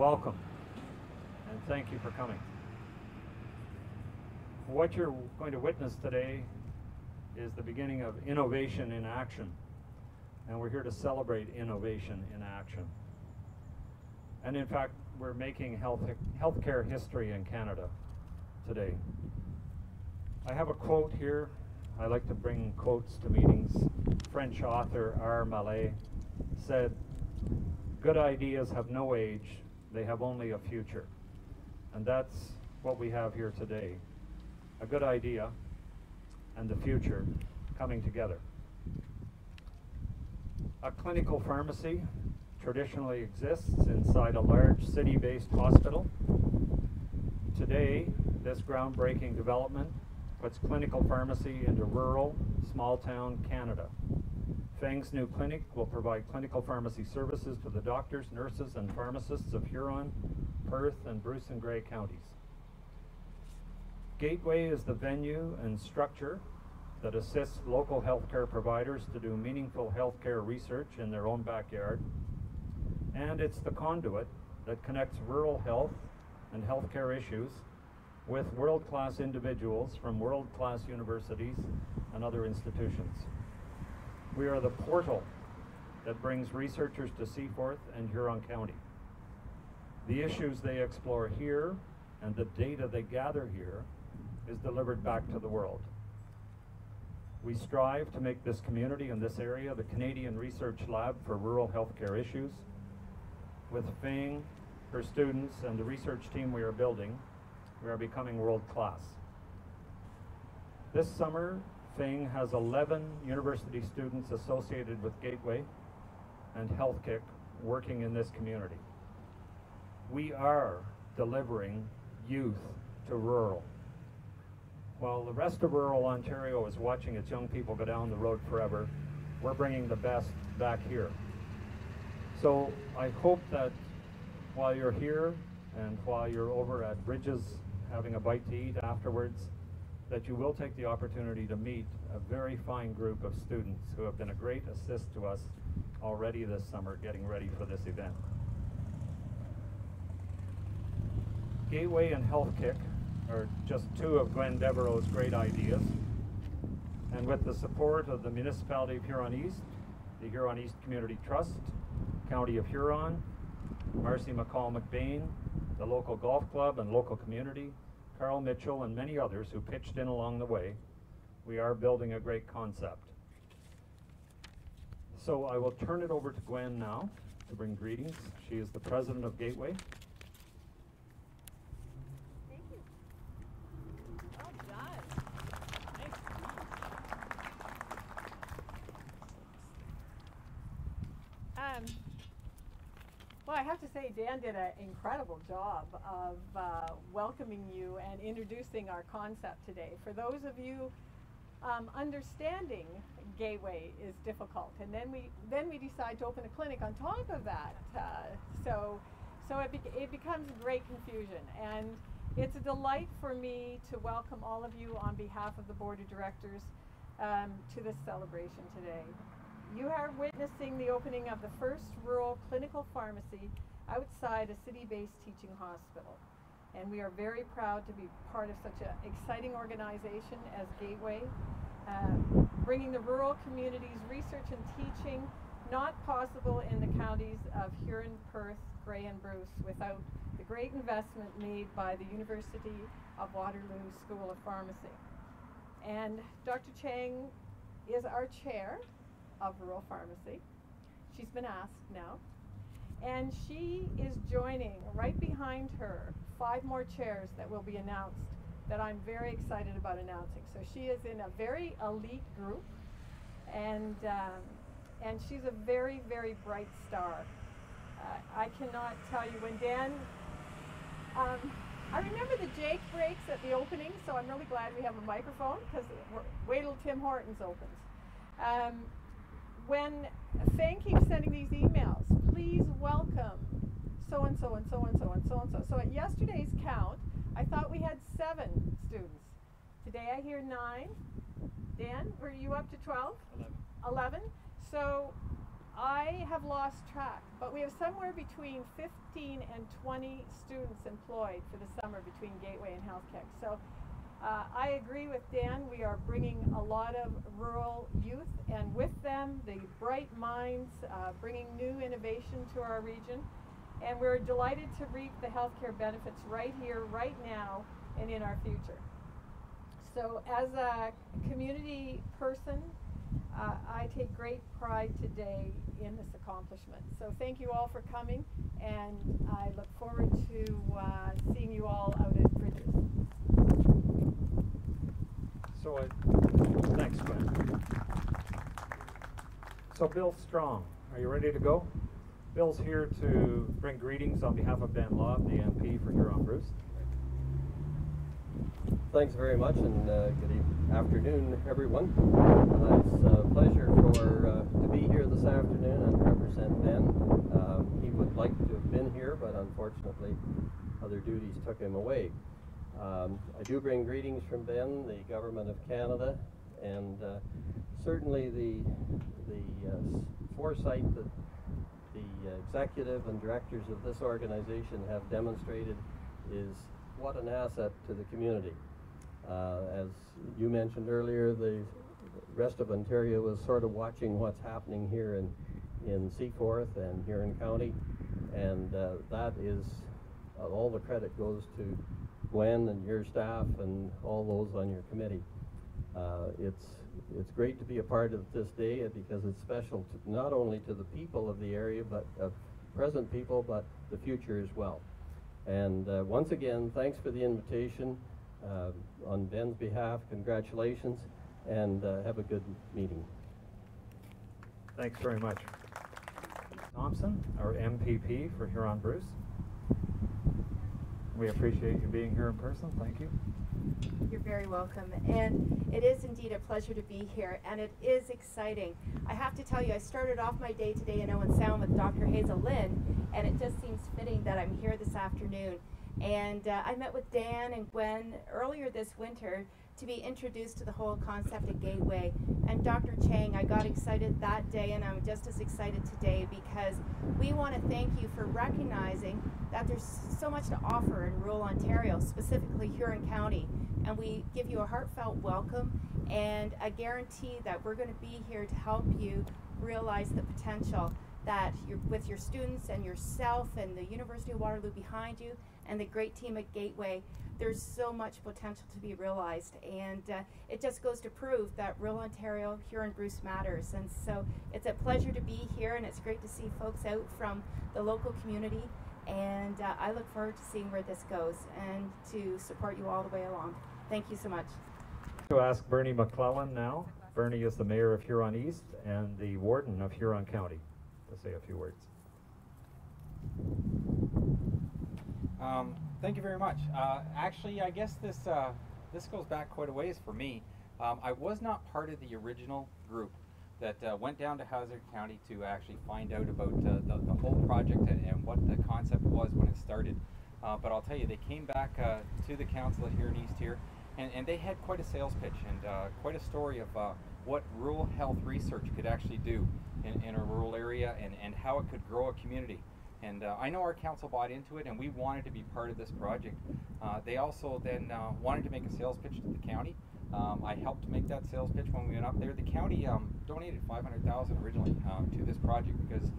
Welcome, and thank you for coming. What you're going to witness today is the beginning of innovation in action, and we're here to celebrate innovation in action. And in fact, we're making healthcare history in Canada today. I have a quote here. I like to bring quotes to meetings. French author R. Mallet said, "Good ideas have no age, they have only a future." And that's what we have here today. A good idea and the future coming together. A clinical pharmacy traditionally exists inside a large city-based hospital. Today, this groundbreaking development puts clinical pharmacy into rural, small-town Canada. Feng's new clinic will provide clinical pharmacy services to the doctors, nurses, and pharmacists of Huron, Perth, and Bruce and Gray counties. Gateway is the venue and structure that assists local healthcare providers to do meaningful healthcare research in their own backyard, and it's the conduit that connects rural health and healthcare issues with world-class individuals from world-class universities and other institutions. We are the portal that brings researchers to Seaforth and Huron County. The issues they explore here and the data they gather here is delivered back to the world. We strive to make this community and this area the Canadian Research Lab for Rural Healthcare Issues. With Feng, her students, and the research team we are building, we are becoming world-class. This summer, Feng has 11 university students associated with Gateway and HealthKick working in this community. We are delivering youth to rural. While the rest of rural Ontario is watching its young people go down the road forever, we're bringing the best back here. So I hope that while you're here and while you're over at Bridges having a bite to eat afterwards, that you will take the opportunity to meet a very fine group of students who have been a great assist to us already this summer getting ready for this event. Gateway and HealthKick are just two of Gwen Devereaux's great ideas, and with the support of the Municipality of Huron East, the Huron East Community Trust, County of Huron, Marcy McCall McBain, the local golf club and local community, Carol Mitchell, and many others who pitched in along the way, we are building a great concept. So I will turn it over to Gwen now to bring greetings. She is the president of Gateway. Thank you. Well done. Nice. Well, I have to say Dan did an incredible job of welcoming you and introducing our concept today. For those of you, understanding Gateway is difficult, and then we decide to open a clinic on top of that. So it becomes great confusion, and it's a delight for me to welcome all of you on behalf of the Board of Directors to this celebration today. You are witnessing the opening of the first rural clinical pharmacy outside a city-based teaching hospital. And we are very proud to be part of such an exciting organization as Gateway, bringing the rural communities research and teaching not possible in the counties of Huron, Perth, Gray, and Bruce without the great investment made by the University of Waterloo School of Pharmacy. And Dr. Chang is our chair of Rural Pharmacy. She's been asked now. And she is joining, right behind her, 5 more chairs that will be announced that I'm very excited about announcing. So she is in a very elite group, and she's a very, very bright star. I cannot tell you when Dan, I remember the Jake breaks at the opening, so I'm really glad we have a microphone, because wait till Tim Hortons opens. When Feng keeps sending these emails, please welcome so-and-so and so-and-so and so-and-so. So at yesterday's count, I thought we had 7 students. Today I hear 9. Dan, were you up to 12? 11. 11. So I have lost track, but we have somewhere between 15 and 20 students employed for the summer between Gateway and HealthKick. So I agree with Dan, we are bringing a lot of rural youth, and with them, the bright minds, bringing new innovation to our region. And we're delighted to reap the healthcare benefits right here, right now, and in our future. So as a community person, I take great pride today in this accomplishment. So thank you all for coming, and I look forward to seeing you all out at Bridges. So thanks, Gwen. So Bill Strong, are you ready to go? Bill's here to bring greetings on behalf of Ben Love, the MP for Huron, Bruce. Thanks very much, and good afternoon, everyone. It's a pleasure to be here this afternoon and represent Ben. He would like to have been here, but unfortunately, other duties took him away. I do bring greetings from Ben, the Government of Canada, and certainly the foresight that the executive and directors of this organization have demonstrated is what an asset to the community. As you mentioned earlier, the rest of Ontario is sort of watching what's happening here in Seaforth and Huron County, and that is, all the credit goes to Gwen and your staff and all those on your committee. It's great to be a part of this day because it's special to, not only to the people of the area, but present people, but the future as well. And once again, thanks for the invitation. On Ben's behalf, congratulations, and have a good meeting. Thanks very much. Thompson, our MPP for Huron Bruce. We appreciate you being here in person. Thank you. You're very welcome, and it is indeed a pleasure to be here, and it is exciting. I have to tell you, I started off my day today in Owen Sound with Dr. Hazel Lynn, and it just seems fitting that I'm here this afternoon. And I met with Dan and Gwen earlier this winter to be introduced to the whole concept of Gateway. And Dr. Chang, I got excited that day, and I'm just as excited today because we want to thank you for recognizing that there's so much to offer in rural Ontario, specifically Huron County. And we give you a heartfelt welcome and a guarantee that we're going to be here to help you realize the potential that you're, with your students and yourself and the University of Waterloo behind you and the great team at Gateway, there's so much potential to be realized. And it just goes to prove that rural Ontario, Huron Bruce matters. And so it's a pleasure to be here, and it's great to see folks out from the local community. And I look forward to seeing where this goes and to support you all the way along. Thank you so much. To ask Bernie McClellan now. Bernie is the mayor of Huron East and the warden of Huron County to say a few words. Thank you very much. Actually, I guess this goes back quite a ways for me. I was not part of the original group that went down to Hazard County to actually find out about the whole project and what the concept was when it started. But I'll tell you, they came back to the council here in East here, and they had quite a sales pitch and quite a story of what rural health research could actually do in a rural area and how it could grow a community. And I know our council bought into it, and we wanted to be part of this project. They also then wanted to make a sales pitch to the county. I helped make that sales pitch when we went up there. The county donated $500,000 originally to this project because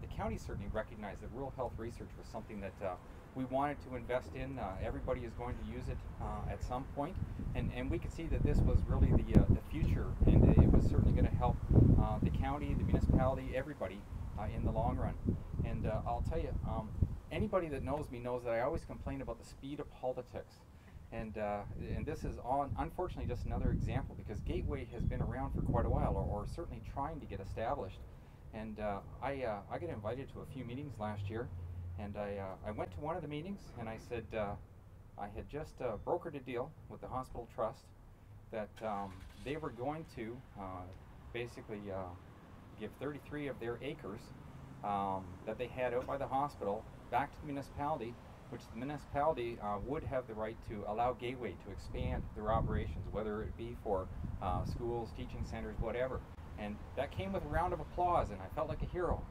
the county certainly recognized that rural health research was something that we wanted to invest in. Everybody is going to use it at some point, and we could see that this was really the future, and it was certainly going to help the county, the municipality, everybody in the long run. And I'll tell you, anybody that knows me knows that I always complain about the speed of politics. And this is, unfortunately, just another example, because Gateway has been around for quite a while, or certainly trying to get established. And I got invited to a few meetings last year, and I went to one of the meetings, and I said I had just brokered a deal with the hospital trust that they were going to basically give 33 of their acres that they had out by the hospital back to the municipality, which the municipality would have the right to allow Gateway to expand their operations, whether it be for schools, teaching centers, whatever. And that came with a round of applause, and I felt like a hero.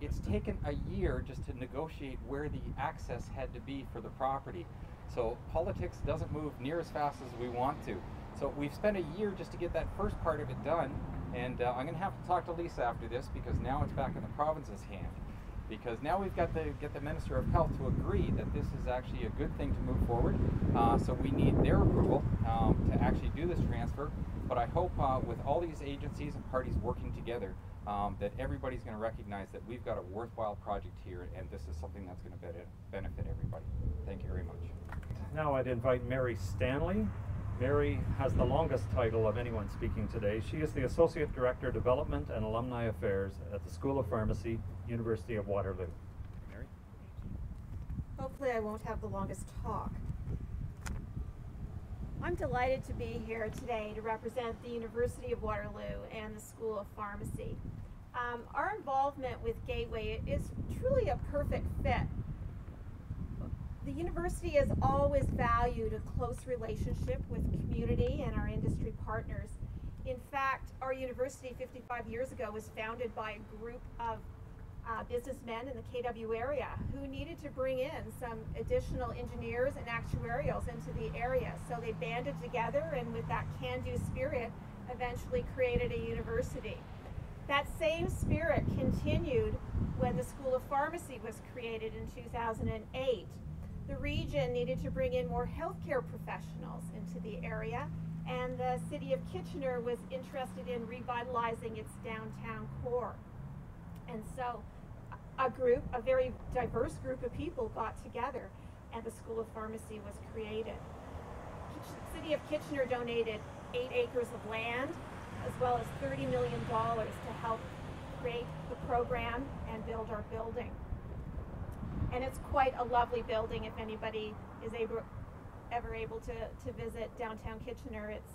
It's taken a year just to negotiate where the access had to be for the property. So politics doesn't move near as fast as we want to. So we've spent a year just to get that first part of it done. And I'm going to have to talk to Lisa after this, because now it's back in the province's hand. Because now we've got to get the Minister of Health to agree that this is actually a good thing to move forward. So we need their approval to actually do this transfer. But I hope with all these agencies and parties working together, that everybody's going to recognize that we've got a worthwhile project here, and this is something that's going to benefit everybody. Thank you very much. Now I'd invite Mary Stanley. Mary has the longest title of anyone speaking today. She is the Associate Director, Development and Alumni Affairs at the School of Pharmacy, University of Waterloo. Mary? Hopefully I won't have the longest talk. I'm delighted to be here today to represent the University of Waterloo and the School of Pharmacy. Our involvement with Gateway is truly a perfect fit. The university has always valued a close relationship with community and our industry partners. In fact, our university 55 years ago was founded by a group of businessmen in the KW area who needed to bring in some additional engineers and actuarials into the area. So they banded together, and with that can-do spirit, eventually created a university. That same spirit continued when the School of Pharmacy was created in 2008. The region needed to bring in more healthcare professionals into the area, and the city of Kitchener was interested in revitalizing its downtown core. And so a very diverse group of people got together, and the School of Pharmacy was created. The city of Kitchener donated 8 acres of land, as well as $30 million to help create the program and build our building. And it's quite a lovely building if anybody is ever able to visit downtown Kitchener. It's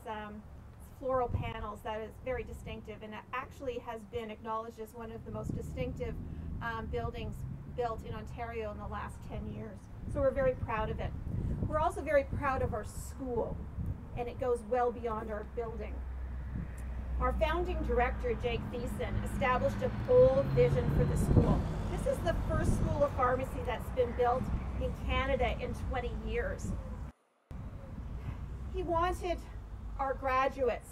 floral panels that is very distinctive, and it actually has been acknowledged as one of the most distinctive buildings built in Ontario in the last 10 years. So we're very proud of it. We're also very proud of our school, and it goes well beyond our building. Our founding director, Jake Thiessen, established a bold vision for the school. This is the first School of Pharmacy that's been built in Canada in 20 years. He wanted our graduates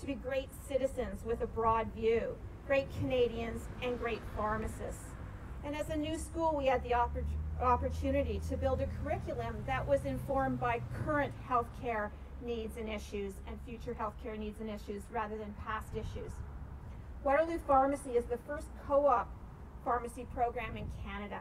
to be great citizens with a broad view, great Canadians and great pharmacists. And as a new school, we had the opportunity to build a curriculum that was informed by current healthcare needs and issues and future healthcare needs and issues rather than past issues. Waterloo Pharmacy is the first co-op pharmacy program in Canada.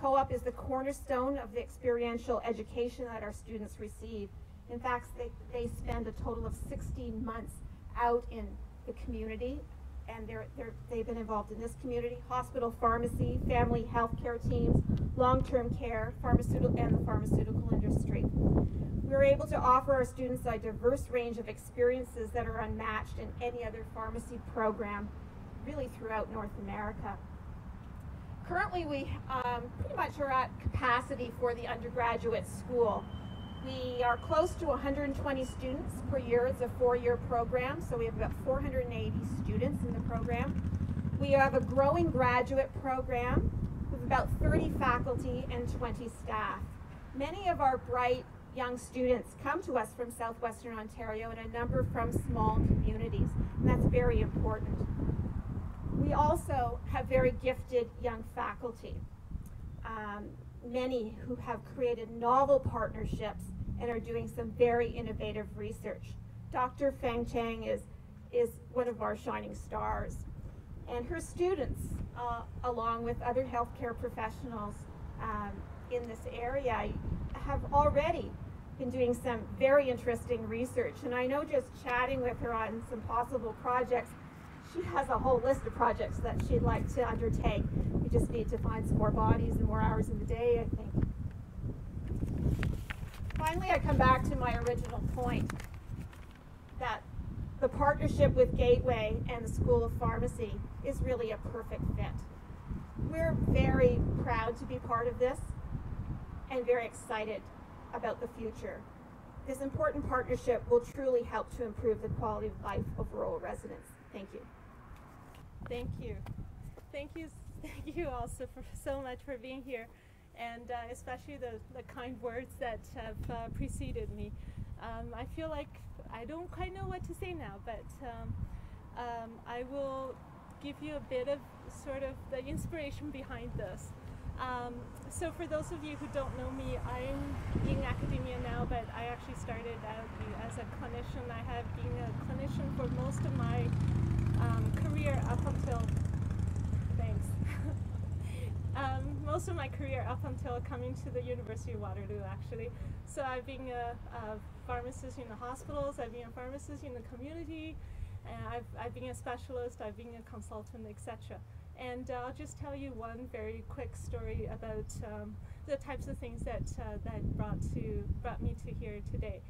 Co-op is the cornerstone of the experiential education that our students receive. In fact, they spend a total of 16 months out in the community, and they've been involved in this community, hospital pharmacy, family health care teams, long-term care, pharmaceutical, and the pharmaceutical industry. We're able to offer our students a diverse range of experiences that are unmatched in any other pharmacy program really throughout North America. Currently, we pretty much are at capacity for the undergraduate school. We are close to 120 students per year. It's a 4-year program, so we have about 480 students in the program. We have a growing graduate program with about 30 faculty and 20 staff. Many of our bright young students come to us from Southwestern Ontario, and a number from small communities, and that's very important. We also have very gifted young faculty, many who have created novel partnerships and are doing some very innovative research. Dr. Feng Chang is one of our shining stars, and her students, along with other healthcare professionals in this area, have already been doing some very interesting research. And I know just chatting with her on some possible projects, she has a whole list of projects that she'd like to undertake. We just need to find some more bodies and more hours in the day, I think. Finally, I come back to my original point that the partnership with Gateway and the School of Pharmacy is really a perfect fit. We're very proud to be part of this and very excited about the future. This important partnership will truly help to improve the quality of life of rural residents. Thank you. Thank you. Thank you. Thank you also for so much for being here, and especially the kind words that have preceded me. I feel like I don't quite know what to say now, but I will give you a bit of sort of the inspiration behind this. So for those of you who don't know me, I'm in academia now, but I actually started out as a clinician. I have been a clinician for most of my career up until, thanks, most of my career up until coming to the University of Waterloo, actually. So I've been a pharmacist in the hospitals, I've been a pharmacist in the community, and I've been a specialist, I've been a consultant, etc. And I'll just tell you one very quick story about the types of things that brought me to here today.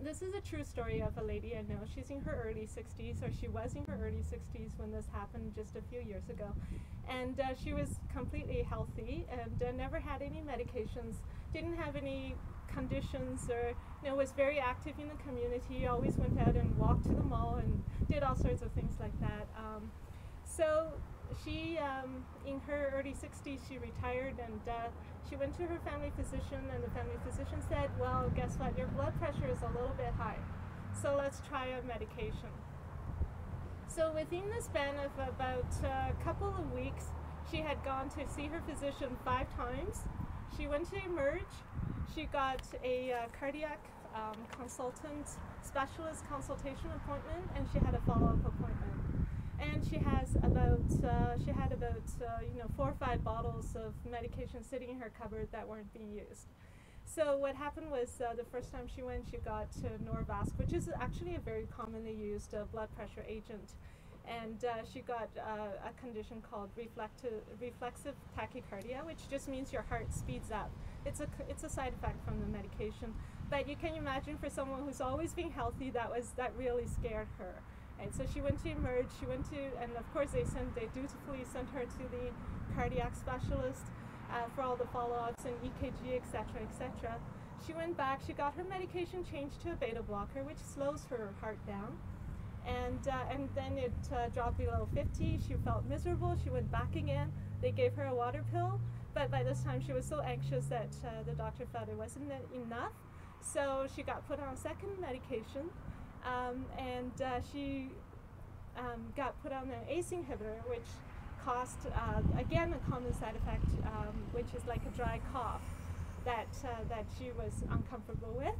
This is a true story of a lady I know. She's in her early 60s, or she was in her early 60s when this happened just a few years ago. And she was completely healthy and never had any medications, didn't have any conditions, or was very active in the community, always went out and walked to the mall and did all sorts of things like that. So she, in her early 60s, she retired, and she went to her family physician, and the family physician said, well, guess what, your blood pressure is a little bit high, so let's try a medication. So within the span of about a couple of weeks, she had gone to see her physician 5 times. She went to Emerge, she got a cardiac consultant, specialist consultation appointment, and she had a follow-up appointment. And she has about, she had about 4 or 5 bottles of medication sitting in her cupboard that weren't being used. So what happened was the first time she went, she got Norvasc, which is actually a very commonly used blood pressure agent. And she got a condition called reflexive tachycardia, which just means your heart speeds up. It's a side effect from the medication. But you can imagine for someone who's always been healthy, that really scared her. And so she went to Emerge, and of course they dutifully sent her to the cardiac specialist for all the follow-ups and EKG, etc., etc. She went back, she got her medication changed to a beta blocker, which slows her heart down. And then it dropped below 50, she felt miserable, she went back again, they gave her a water pill, but by this time she was so anxious that the doctor felt it wasn't enough, so she got put on a second medication. She got put on an ACE inhibitor, which caused, again, a common side effect, which is like a dry cough that she was uncomfortable with.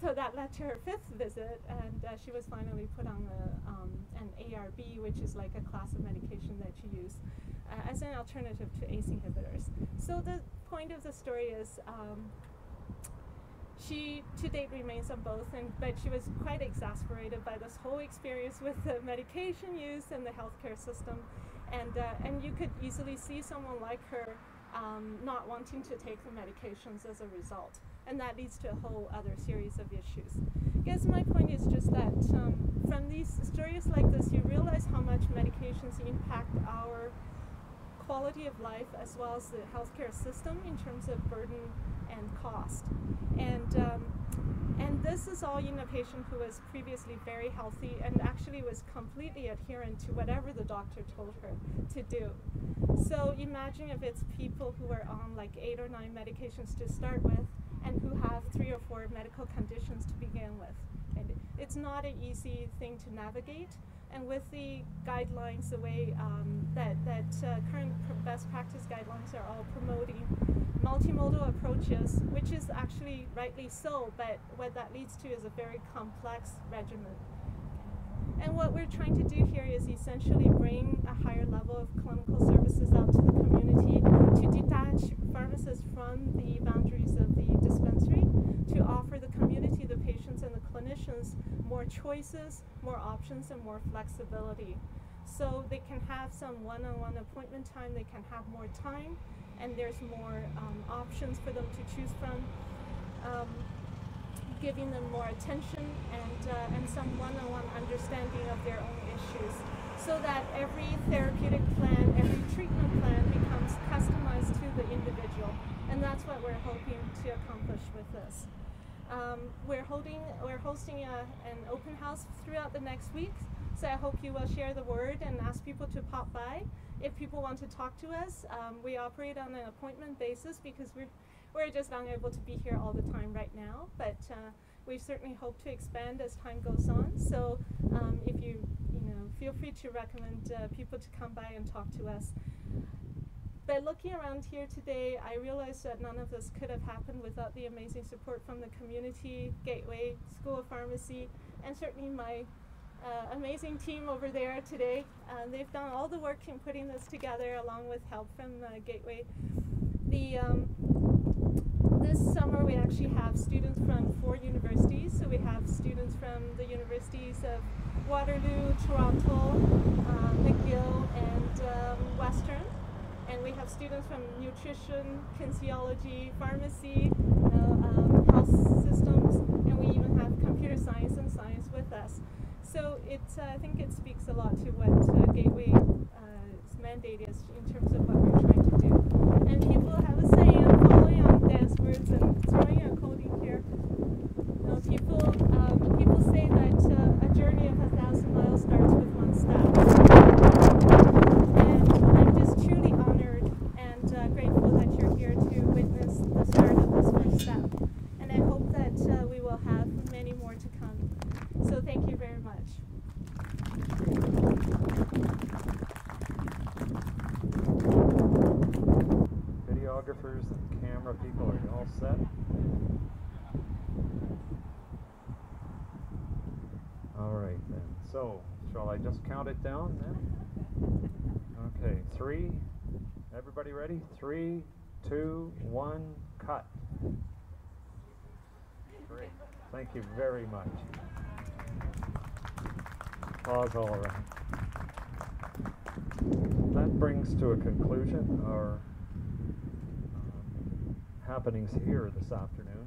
So that led to her 5th visit, and she was finally put on an ARB, which is like a class of medication that you use as an alternative to ACE inhibitors. So the point of the story is, she to date remains on both, but she was quite exasperated by this whole experience with the medication use and the healthcare system, and you could easily see someone like her not wanting to take the medications as a result, and that leads to a whole other series of issues. I guess my point is just that from these stories like this, you realize how much medications impact our quality of life as well as the healthcare system in terms of burden and cost. And this is all in a patient who was previously very healthy and actually was completely adherent to whatever the doctor told her to do. So imagine if it's people who are on like 8 or 9 medications to start with and who have 3 or 4 medical conditions to begin with. And it's not an easy thing to navigate. And with the guidelines, the way that current best practice guidelines are all promoting multimodal approaches, which is actually rightly so, but what that leads to is a very complex regimen. And what we're trying to do here is essentially bring a higher level of clinical services out to the community, to detach pharmacists from the boundaries of the dispensary, to offer the community, the patients and the clinicians, more choices, more options and more flexibility. So they can have some one-on-one appointment time, they can have more time, and there's more options for them to choose from. Giving them more attention and some one-on-one understanding of their own issues, so that every therapeutic plan, every treatment plan becomes customized to the individual, and that's what we're hoping to accomplish with this. We're hosting an open house throughout the next week, so I hope you will share the word and ask people to pop by. If people want to talk to us, we operate on an appointment basis because we're just not able to be here all the time right now, but we certainly hope to expand as time goes on. So if you feel free to recommend people to come by and talk to us. By looking around here today, I realized that none of this could have happened without the amazing support from the community, Gateway, School of Pharmacy, and certainly my amazing team over there today. They've done all the work in putting this together, along with help from Gateway. This summer we actually have students from 4 universities, so we have students from the universities of Waterloo, Toronto, McGill, and Western. And we have students from nutrition, kinesiology, pharmacy, health systems, and we even have computer science and science with us. So it's, I think it speaks a lot to what Gateway's mandate is in terms of what we're trying to do. And people have a say in following on dance words and throwing out coding here. You know, people say that a journey of 1,000 miles starts with one step. And camera people, are you all set? All right then. So, shall I just count it down then? Okay, 3. Everybody ready? 3, 2, 1, cut. Great. Thank you very much. Applause all around. That brings to a conclusion our happenings here this afternoon.